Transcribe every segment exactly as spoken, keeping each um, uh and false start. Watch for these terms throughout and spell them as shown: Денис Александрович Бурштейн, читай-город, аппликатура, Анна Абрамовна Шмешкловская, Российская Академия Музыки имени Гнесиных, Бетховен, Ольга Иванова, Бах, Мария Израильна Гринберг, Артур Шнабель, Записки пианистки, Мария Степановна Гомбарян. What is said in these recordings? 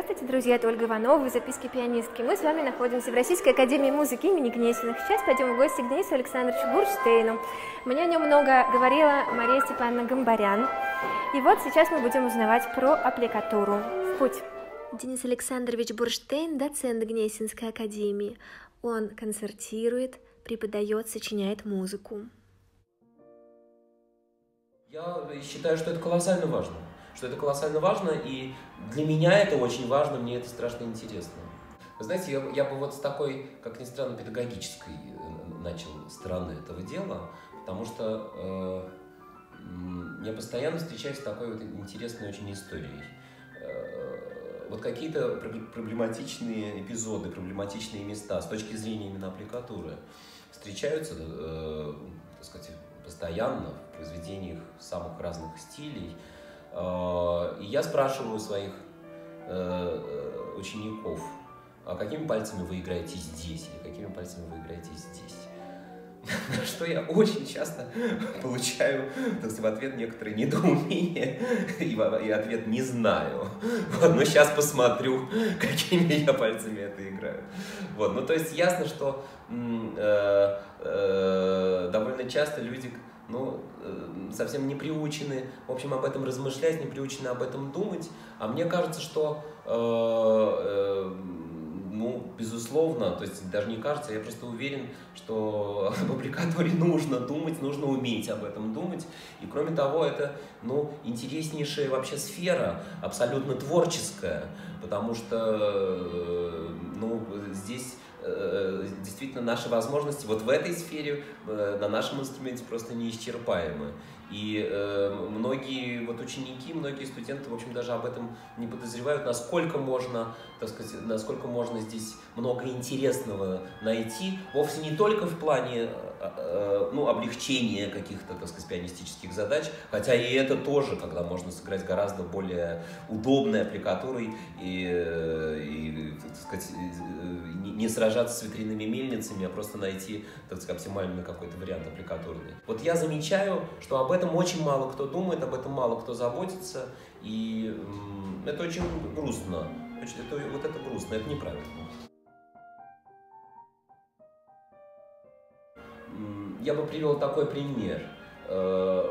Здравствуйте, друзья, это Ольга Иванова и «Записки пианистки». Мы с вами находимся в Российской Академии Музыки имени Гнесиных. Сейчас пойдем в гости к Денису Александровичу Бурштейну. Мне о нем много говорила Мария Степановна Гомбарян. И вот сейчас мы будем узнавать про аппликатуру. В путь! Денис Александрович Бурштейн – доцент Гнесинской академии. Он концертирует, преподает, сочиняет музыку. Я считаю, что это колоссально важно. что это колоссально важно, и для меня это очень важно, мне это страшно интересно. Вы знаете, я, я бы вот с такой, как ни странно, педагогической начал стороны этого дела, потому что э, я постоянно встречаюсь с такой вот интересной очень историей. Э, вот какие-то проблематичные эпизоды, проблематичные места с точки зрения именно аппликатуры встречаются, э, так сказать, постоянно в произведениях самых разных стилей. И я спрашиваю своих э, учеников, а какими пальцами вы играете здесь, или какими пальцами вы играете здесь? Что я очень часто получаю, так сказать, в ответ некоторые недоумения и, и ответ «не знаю». Вот, но сейчас посмотрю, какими я пальцами это играю. Вот, ну то есть ясно, что э, э, довольно часто люди... Ну, совсем не приучены, в общем, об этом размышлять, не приучены об этом думать. А мне кажется, что, э, э, ну, безусловно, то есть даже не кажется, я просто уверен, что об аппликатуре нужно думать, нужно уметь об этом думать. И кроме того, это, ну, интереснейшая вообще сфера, абсолютно творческая, потому что, э, ну, здесь... действительно наши возможности вот в этой сфере на нашем инструменте просто неисчерпаемы. И э, многие вот ученики, многие студенты, в общем, даже об этом не подозревают, насколько можно, так сказать, насколько можно здесь много интересного найти, вовсе не только в плане э, ну, облегчения каких-то, так сказать, пианистических задач, хотя и это тоже, когда можно сыграть гораздо более удобной аппликатурой и, и так сказать, не сражаться с витринными мельницами, а просто найти, так сказать, оптимальный какой-то вариант аппликатурный. Вот я замечаю, что об этом Об этом очень мало кто думает, об этом мало кто заботится, и это очень грустно, это, вот это грустно, это неправильно. Я бы привел такой пример.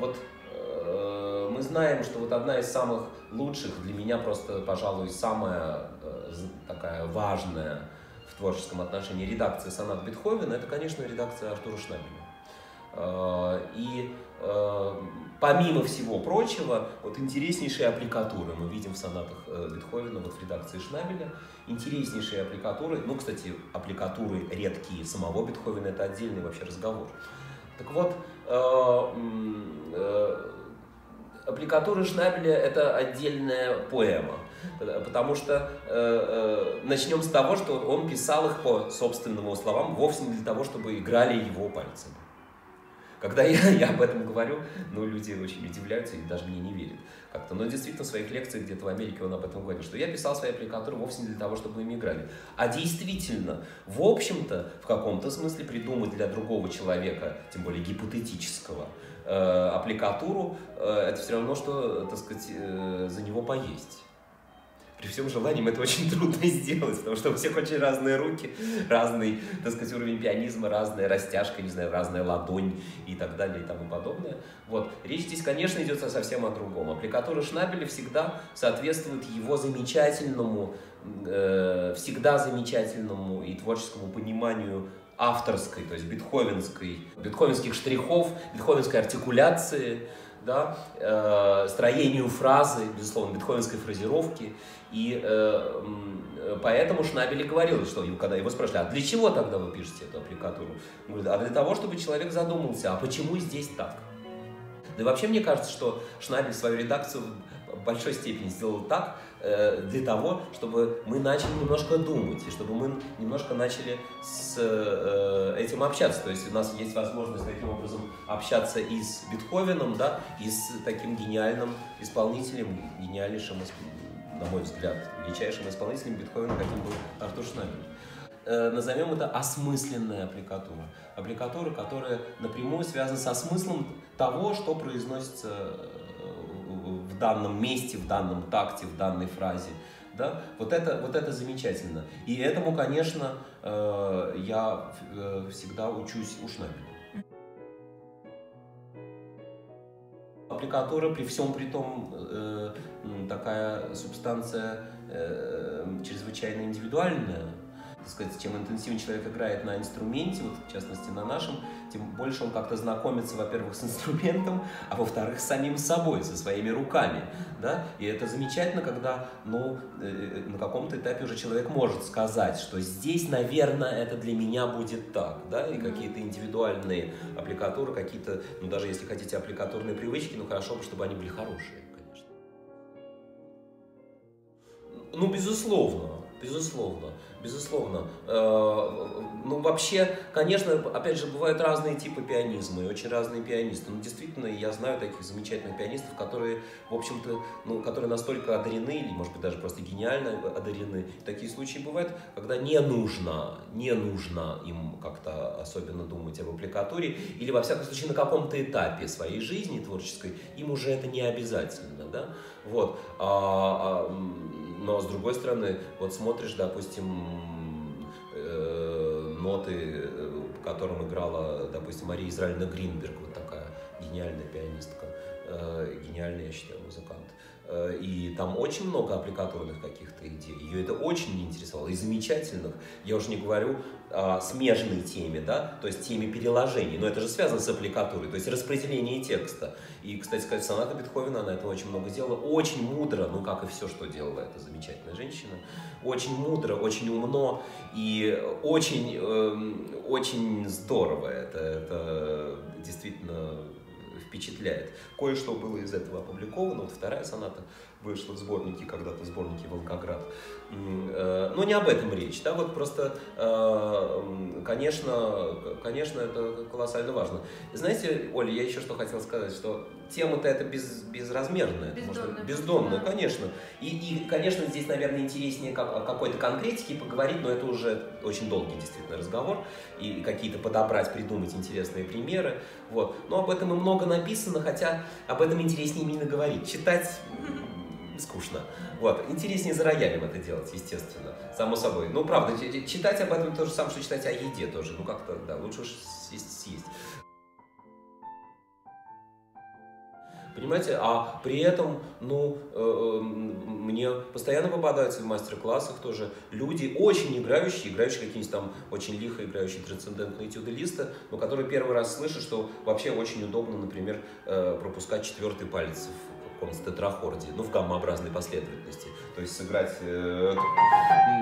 Вот мы знаем, что вот одна из самых лучших, для меня просто, пожалуй, самая такая важная в творческом отношении редакция сонат Бетховена, это, конечно, редакция Артура Шнабеля. И э, помимо всего прочего, вот интереснейшие аппликатуры мы видим в сонатах э, Бетховена, вот в редакции Шнабеля, интереснейшие аппликатуры, ну, кстати, аппликатуры редкие самого Бетховена, это отдельный вообще разговор. Так вот, э, э, аппликатуры Шнабеля – это отдельная поэма, потому что э, э, начнем с того, что он писал их по собственным его словам вовсе не для того, чтобы играли его пальцами. Когда я, я об этом говорю, ну, люди очень удивляются и даже мне не верят как-то. Но действительно в своих лекциях где-то в Америке он об этом говорил, что я писал свои аппликатуры вовсе не для того, чтобы им играли. А действительно, в общем-то, в каком-то смысле придумать для другого человека, тем более гипотетического, э, аппликатуру, э, это все равно, что, так сказать, э, за него поесть. При всем желании это очень трудно сделать, потому что у всех очень разные руки, разный, так сказать, уровень пианизма, разная растяжка, не знаю, разная ладонь и так далее и тому подобное. Вот. Речь здесь, конечно, идет совсем о другом. Аппликатура Шнабеля всегда соответствует его замечательному, э, всегда замечательному и творческому пониманию авторской, то есть бетховенской, бетховенских штрихов, бетховенской артикуляции, да, э, строению фразы, безусловно, бетховенской фразировки. И э, поэтому Шнабель говорил, что когда его спрашивали, а для чего тогда вы пишете эту аппликатуру? Он говорит, а для того, чтобы человек задумался, а почему здесь так? Да и вообще мне кажется, что Шнабель свою редакцию в большой степени сделал так, э, для того, чтобы мы начали немножко думать, и чтобы мы немножко начали с э, этим общаться. То есть у нас есть возможность таким образом общаться и с Бетховеном, да, и с таким гениальным исполнителем, гениальнейшим, на мой взгляд, величайшим исполнителем Бетховена, каким был Артур Шнабель. Назовем это осмысленная аппликатура. Аппликатура, которая напрямую связана со смыслом того, что произносится в данном месте, в данном такте, в данной фразе, Да? Вот, это, вот это замечательно. И этому, конечно, э, я э, всегда учусь у Шнабеля. Аппликатура при всем при том э, такая субстанция э, чрезвычайно индивидуальная. Так сказать, чем интенсивнее человек играет на инструменте, вот, в частности на нашем, тем больше он как-то знакомится, во-первых, с инструментом, а во-вторых, с самим собой, со своими руками. Да? И это замечательно, когда ну, э, на каком-то этапе уже человек может сказать, что здесь, наверное, это для меня будет так. Да? И какие-то индивидуальные аппликатуры, какие-то, ну, даже если хотите, аппликатурные привычки, ну хорошо бы, чтобы они были хорошие, конечно. Ну, безусловно. Безусловно, безусловно. Ну, вообще, конечно, опять же, бывают разные типы пианизма и очень разные пианисты. Ну, действительно, я знаю таких замечательных пианистов, которые, в общем-то, ну, которые настолько одарены, или, может быть, даже просто гениально одарены. Такие случаи бывают, когда не нужно, не нужно им как-то особенно думать об аппликатуре, или, во всяком случае, на каком-то этапе своей жизни творческой им уже это не обязательно, да? Вот. А, но, с другой стороны, вот смотришь, допустим, э, ноты, по которым играла, допустим, Мария Израильна Гринберг, вот такая гениальная пианистка, э, гениальный, я считаю, музыкант. Э, и там очень много аппликаторных каких-то идей. Ее это очень интересовало, и замечательных. Я уже не говорю о смежной теме, да, то есть теме переложений. Но это же связано с аппликатурой, то есть распределение текста. И, кстати сказать, соната Бетховена, она этого очень много делала. Очень мудро, ну, как и все, что делала эта замечательная женщина. Очень мудро, очень умно и очень, э, очень здорово. Это, это действительно впечатляет. Кое-что было из этого опубликовано. Вот вторая соната вышла в сборнике, когда-то в сборнике «Волгоград». Но не об этом речь. Да? Вот просто, конечно, конечно, это колоссально важно. Знаете, Оля, я еще что хотел сказать, что тема-то это без, безразмерная. Бездомная. Бездомная, да. Конечно. И, и, конечно, здесь, наверное, интереснее как, о какой-то конкретике поговорить, но это уже очень долгий действительно разговор. И какие-то подобрать, придумать интересные примеры. Вот. Но об этом и много написано, хотя об этом интереснее именно говорить. Читать скучно. Вот. Интереснее за роялем это делать, естественно, само собой. Ну, правда, читать об этом то же самое, что читать о еде тоже. Ну, как-то, да, лучше уж съесть, съесть. Понимаете? А при этом, ну, э, мне постоянно попадаются в мастер-классах тоже люди, очень играющие, играющие какие-нибудь там, очень лихо играющие трансцендентные этюды Листа, но которые первый раз слышат, что вообще очень удобно, например, э, пропускать четвертый палец в тетрахорде, ну, в гаммообразной последовательности. То есть сыграть э,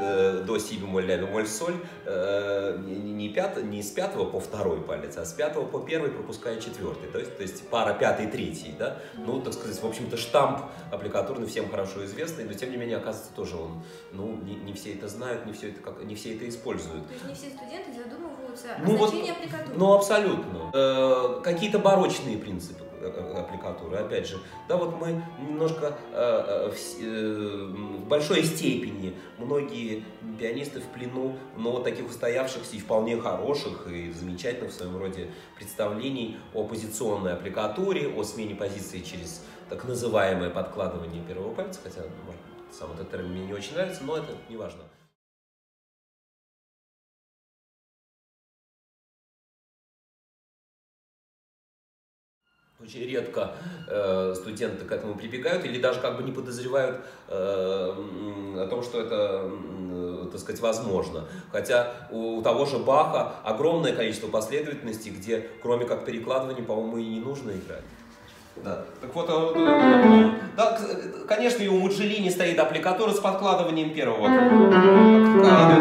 э, до си бемоль, ля бемоль, соль э, не, пят, не с пятого по второй палец, а с пятого по первый, пропуская четвертый. То есть, то есть пара пятый, третий, да? Ну, так сказать, в общем-то, штамп аппликатурный всем хорошо известный, но, тем не менее, оказывается, тоже он, ну, не, не все это знают, не все это, как, не все это используют. То есть не все студенты задумываются о ну, значении вот, аппликатуры? Ну, абсолютно. Э, какие-то барочные принципы аппликатуры, опять же, да, вот мы немножко э, в, э, в большой степени многие пианисты в плену, но таких устоявшихся и вполне хороших и замечательных в своем роде представлений о позиционной аппликатуре, о смене позиции через так называемое подкладывание первого пальца, хотя, может, сам этот термин мне не очень нравится, но это не важно. Очень редко э, студенты к этому прибегают или даже как бы не подозревают э, о том, что это, э, так сказать, возможно. Хотя у, у того же Баха огромное количество последовательностей, где кроме как перекладывания, по-моему, и не нужно играть. Да. Так вот, да, конечно, и у Муджелини стоит аппликатура с подкладыванием первого. Как-нибудь так,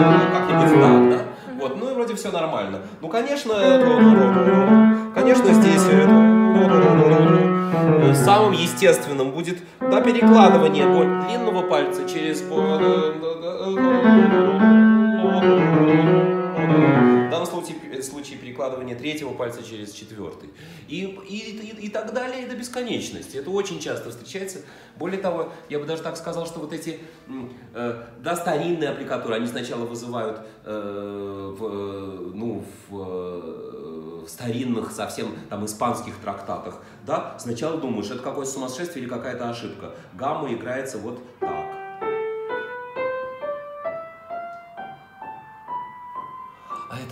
да? Вот, ну и вроде все нормально. Ну, конечно, конечно, здесь самым естественным будет да, перекладывание длинного пальца через... В данном случае, случае перекладывание третьего пальца через четвертый. И, и, и так далее, и до бесконечности. Это очень часто встречается. Более того, я бы даже так сказал, что вот эти э, да, старинные аппликатуры, они сначала вызывают э, в, ну, в, в старинных совсем там, испанских трактатах. Да? Сначала думаешь, это какое-то сумасшествие или какая-то ошибка. Гамма играется вот так.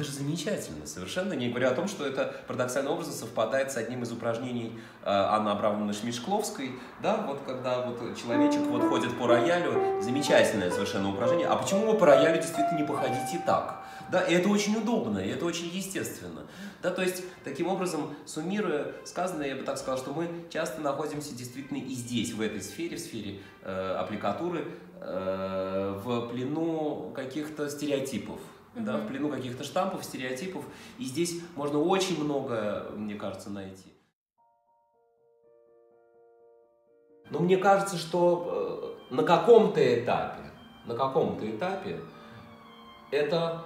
это же замечательно, совершенно не говоря о том, что это парадоксальным образом совпадает с одним из упражнений Анны Абрамовны Шмешкловской, да, вот когда вот человечек вот ходит по роялю, замечательное совершенно упражнение, а почему вы по роялю действительно не походите так? Да, и это очень удобно, и это очень естественно. Да, то есть, таким образом, суммируя сказанное, я бы так сказал, что мы часто находимся действительно и здесь, в этой сфере, в сфере э, аппликатуры, э, в плену каких-то стереотипов, mm-hmm. да, в плену каких-то штампов, стереотипов. И здесь можно очень много, мне кажется, найти. Но мне кажется, что на каком-то этапе, на каком-то этапе это...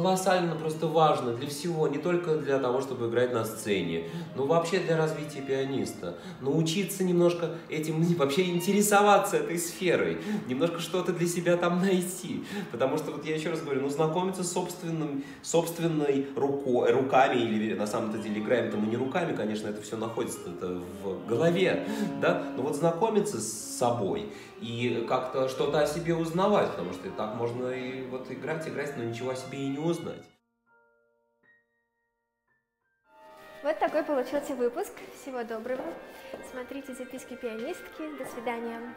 колоссально просто важно для всего, не только для того, чтобы играть на сцене, но вообще для развития пианиста. Научиться немножко этим, вообще интересоваться этой сферой, немножко что-то для себя там найти. Потому что, вот я еще раз говорю, ну, знакомиться с собственным, собственной руко, руками, или на самом-то деле играем-то мы не руками, конечно, это все находится в голове, да, но вот знакомиться с собой и как-то что-то о себе узнавать, потому что и так можно и вот играть, играть, но ничего о себе и не узнать. Вот такой получился выпуск. Всего доброго. Смотрите записки пианистки. До свидания.